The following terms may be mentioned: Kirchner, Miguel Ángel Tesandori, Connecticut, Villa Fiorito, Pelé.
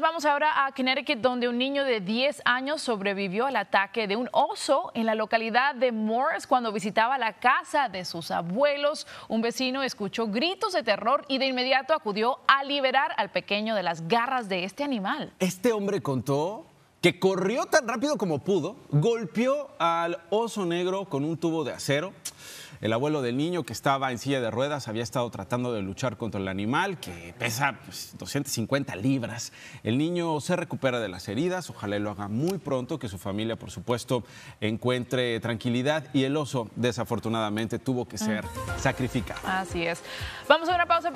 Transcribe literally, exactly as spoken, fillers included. Vamos ahora a Connecticut, donde un niño de diez años sobrevivió al ataque de un oso en la localidad de Morris cuando visitaba la casa de sus abuelos. Un vecino escuchó gritos de terror y de inmediato acudió a liberar al pequeño de las garras de este animal. Este hombre contó que corrió tan rápido como pudo, golpeó al oso negro con un tubo de acero. El abuelo del niño, que estaba en silla de ruedas, había estado tratando de luchar contra el animal, que pesa pues, doscientas cincuenta libras. El niño se recupera de las heridas, ojalá lo haga muy pronto, que su familia, por supuesto, encuentre tranquilidad. Y el oso, desafortunadamente, tuvo que ser sacrificado. Así es. Vamos a una pausa.